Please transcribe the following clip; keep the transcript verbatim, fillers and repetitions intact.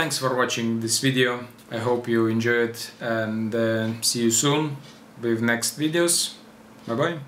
Thanks for watching this video. I hope you enjoyed, and uh, see you soon with next videos. Bye bye.